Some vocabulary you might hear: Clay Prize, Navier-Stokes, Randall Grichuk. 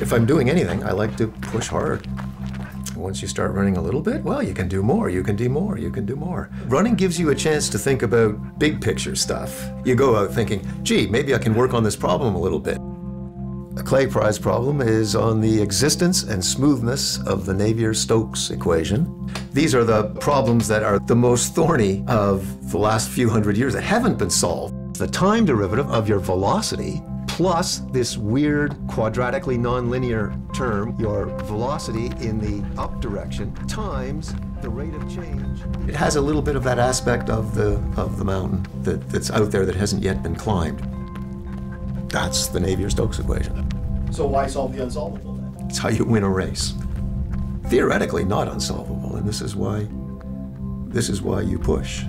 If I'm doing anything, I like to push hard. Once you start running a little bit, well, you can do more, you can do more, you can do more. Running gives you a chance to think about big picture stuff. You go out thinking, gee, maybe I can work on this problem a little bit. The Clay Prize problem is on the existence and smoothness of the Navier-Stokes equation. These are the problems that are the most thorny of the last few hundred years that haven't been solved. The time derivative of your velocity plus this weird quadratically nonlinear term, your velocity in the up direction, times the rate of change. It has a little bit of that aspect of the mountain that's out there that hasn't yet been climbed. That's the Navier-Stokes equation. So why solve the unsolvable then? It's how you win a race. Theoretically not unsolvable, and this is why you push.